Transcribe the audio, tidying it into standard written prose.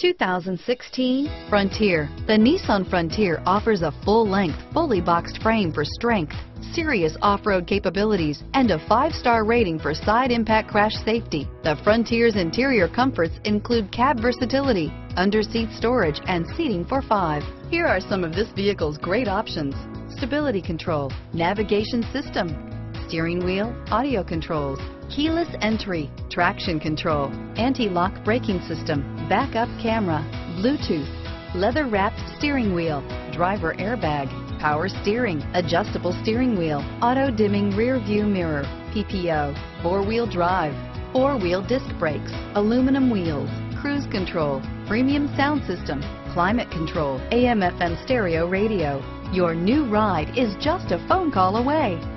2016 Frontier. The Nissan Frontier offers a full-length, fully boxed frame for strength, serious off-road capabilities, and a 5-star rating for side impact crash safety. The Frontier's interior comforts include cab versatility, under-seat storage, and seating for 5. Here are some of this vehicle's great options: stability control, navigation system, steering wheel audio controls, keyless entry, traction control, anti-lock braking system, backup camera, Bluetooth, leather-wrapped steering wheel, driver airbag, power steering, adjustable steering wheel, auto-dimming rear-view mirror, PPO, four-wheel drive, four-wheel disc brakes, aluminum wheels, cruise control, premium sound system, climate control, AM/FM stereo radio. Your new ride is just a phone call away.